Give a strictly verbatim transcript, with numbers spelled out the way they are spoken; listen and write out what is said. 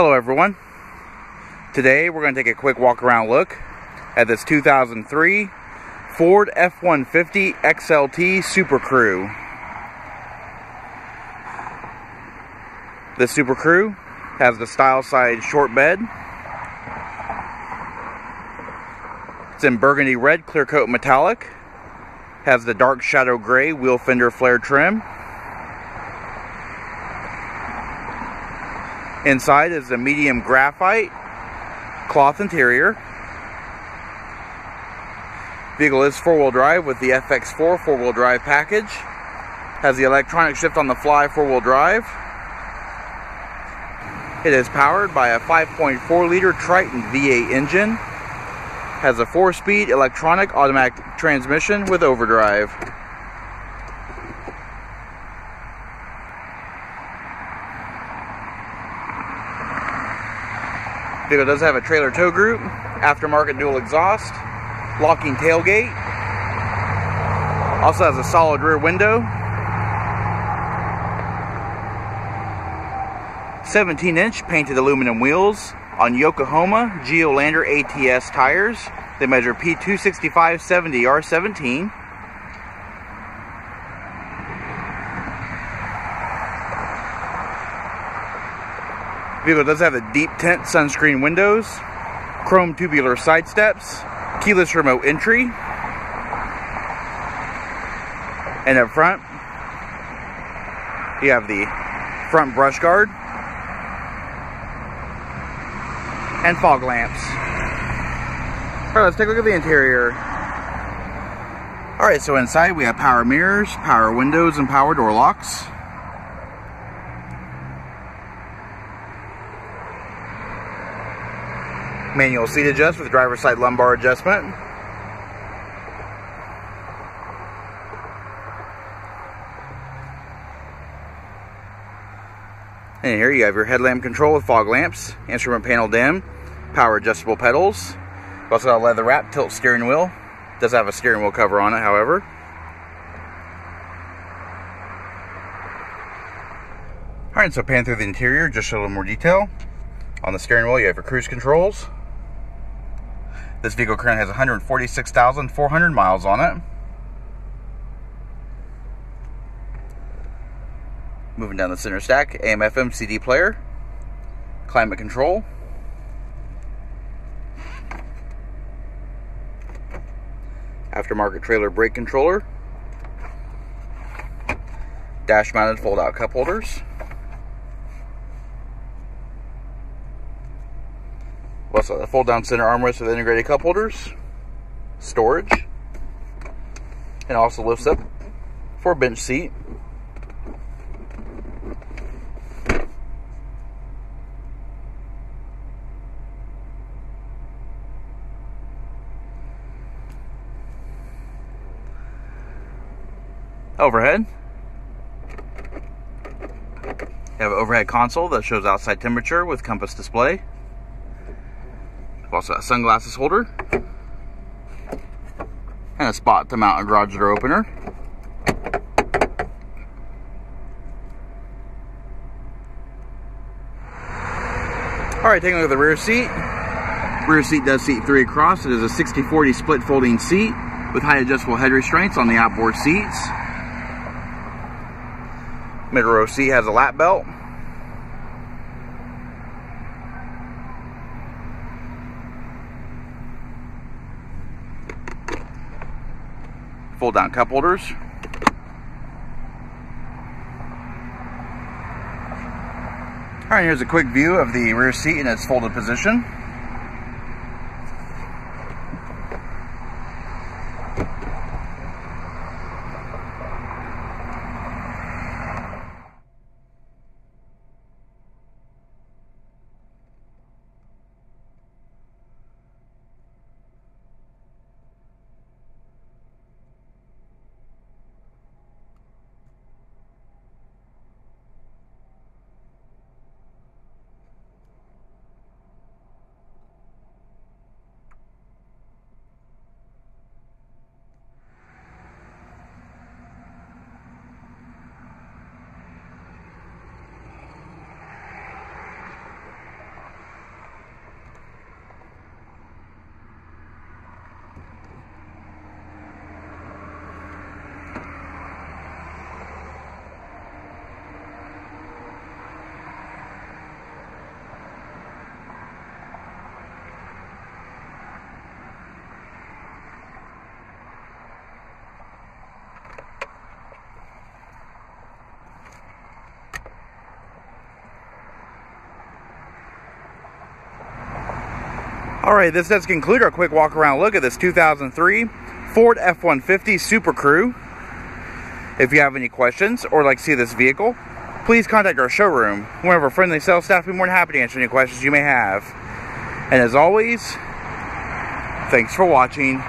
Hello everyone. Today we're going to take a quick walk around look at this two thousand three Ford F one fifty X L T SuperCrew. This SuperCrew has the style side short bed. It's in burgundy red clear coat metallic. Has the dark shadow gray wheel fender flare trim. Inside is the medium graphite cloth interior. Vehicle is four-wheel drive with the F X four four-wheel drive package. Has the electronic shift on the fly four-wheel drive. It is powered by a five point four liter Triton V eight engine. Has a four-speed electronic automatic transmission with overdrive. The vehicle does have a trailer tow group, aftermarket dual exhaust, locking tailgate, also has a solid rear window, seventeen inch painted aluminum wheels on Yokohama Geolander A T S tires. They measure P two sixty-five seventy R seventeen. The vehicle does have the deep tint sunscreen windows, chrome tubular side steps, keyless remote entry, and up front you have the front brush guard and fog lamps. Alright, let's take a look at the interior. Alright, so inside we have power mirrors, power windows, and power door locks. Manual seat adjust with driver's side lumbar adjustment. And here you have your headlamp control with fog lamps, instrument panel dim, power adjustable pedals. You've also got a leather wrap tilt steering wheel. It does have a steering wheel cover on it, however. Alright, so pan through the interior, just show a little more detail. On the steering wheel you have your cruise controls. This vehicle currently has one hundred forty-six thousand four hundred miles on it. Moving down the center stack, A M F M C D player, climate control, aftermarket trailer brake controller, dash mounted fold out cup holders. Also, the fold down center armrest with integrated cup holders, storage, and also lifts up for a bench seat. Overhead, you have an overhead console that shows outside temperature with compass display. Also a sunglasses holder and a spot to mount a garage door opener. Alright, taking a look at the rear seat. Rear seat does seat three across. It is a sixty forty split folding seat with height adjustable head restraints on the outboard seats. Middle row seat has a lap belt. Fold down cup holders. All right, here's a quick view of the rear seat in its folded position. Alright, this does conclude our quick walk around look at this two thousand three Ford F one fifty SuperCrew. If you have any questions or like to see this vehicle, please contact our showroom. One of our friendly sales staff will be more than happy to answer any questions you may have. And as always, thanks for watching.